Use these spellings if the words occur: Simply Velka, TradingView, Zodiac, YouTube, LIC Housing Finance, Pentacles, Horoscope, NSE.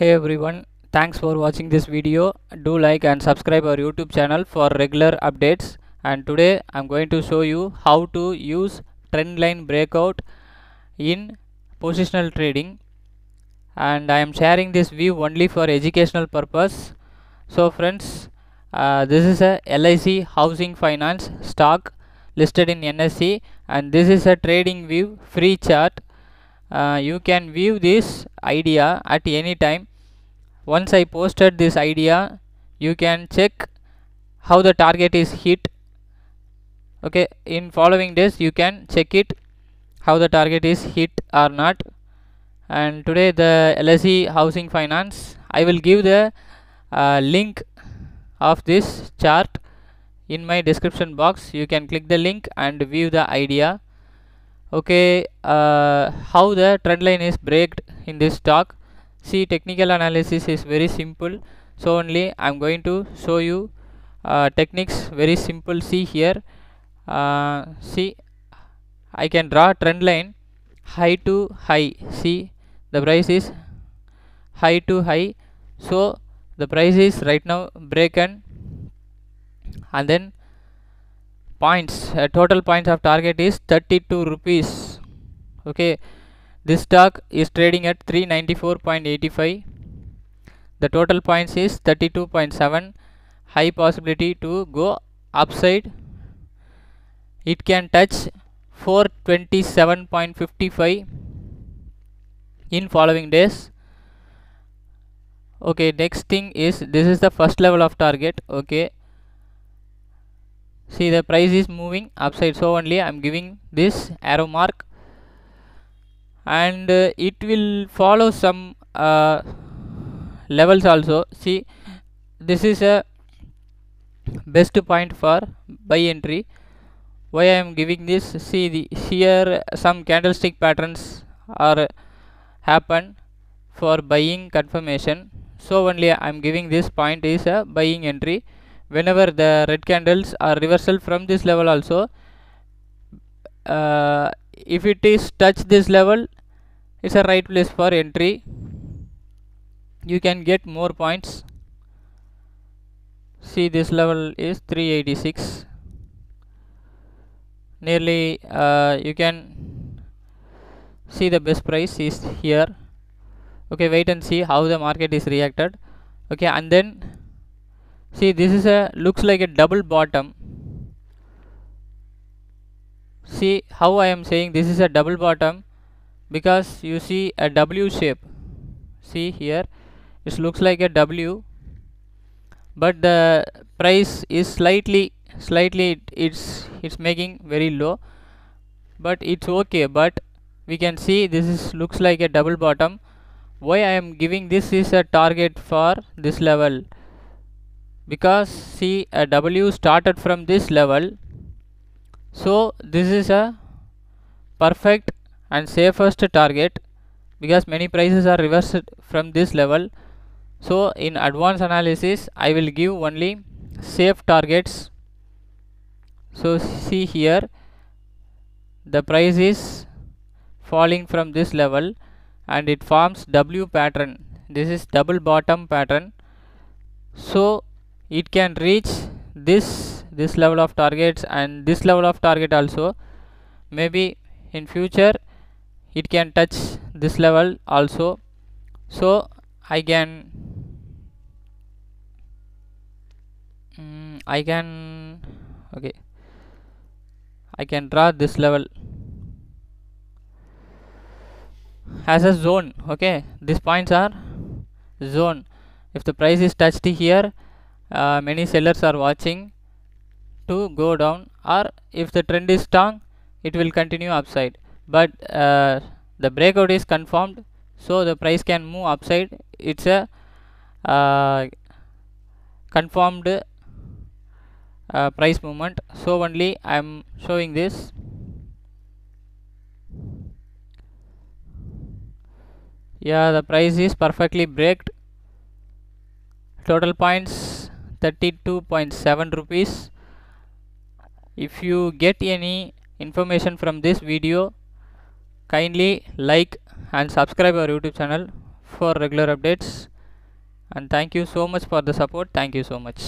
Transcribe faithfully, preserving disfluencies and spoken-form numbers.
Hey everyone, thanks for watching this video. Do like and subscribe our YouTube channel for regular updates. And today I'm going to show you how to use trend line breakout in positional trading, and I am sharing this view only for educational purpose. So friends, uh, this is a L I C Housing Finance stock listed in N S E, and this is a TradingView free chart. Uh, you can view this idea at any time. Once I posted this idea, you can check how the target is hit. Okay, in following days you can check it how the target is hit or not. And today the L I C Housing Finance, I will give the uh, link of this chart in my description box. You can click the link and view the idea. Okay, uh, how the trend line is breaked in this stock. See, technical analysis is very simple, so only I am going to show you uh, techniques very simple. See here, uh, see, I can draw trend line high to high. See, the price is high to high, so the price is right now broken, and then points, uh, total points of target is thirty-two rupees. Okay, this stock is trading at three ninety-four point eight five. The total points is thirty-two point seven. High possibility to go upside. It can touch four twenty-seven point five five in following days. Okay, next thing is, this is the first level of target. Okay, see, the price is moving upside, so only I am giving this arrow mark, and uh, it will follow some uh, levels also. See, this is a best point for buy entry. Why I am giving this? See, the here some candlestick patterns are happen for buying confirmation, so only I am giving this point is a buying entry. Whenever the red candles are reversal from this level also, uh, if it is touch this level, it's a right place for entry. You can get more points. See, this level is three eighty-six nearly. Uh, you can see the best price is here. Okay, wait and see how the market is reacted. Okay, and then see, this is a looks like a double bottom. See how I am saying this is a double bottom, because you see a W shape. See here, it looks like a W, but the price is slightly slightly it, it's it's making very low, but it's okay. But we can see this is looks like a double bottom. Why I am giving this is a target for this level? Because see, a W started from this level, so this is a perfect and safest target, because many prices are reversed from this level. So in advanced analysis, I will give only safe targets. So see here, the price is falling from this level, and it forms W pattern. This is double bottom pattern, so it can reach this this level of targets and this level of target also. Maybe in future it can touch this level also. So I can um, I can okay I can draw this level as a zone. Okay, these points are zone. If the price is touched here, Uh, many sellers are watching to go down, or if the trend is strong, it will continue upside. But uh, the breakout is confirmed, so the price can move upside. It's a uh, confirmed uh, price movement, so only I am showing this. Yeah, the price is perfectly breaked. Total points thirty-two point seven rupees. If you get any information from this video, kindly like and subscribe our YouTube channel for regular updates, and thank you so much for the support. Thank you so much.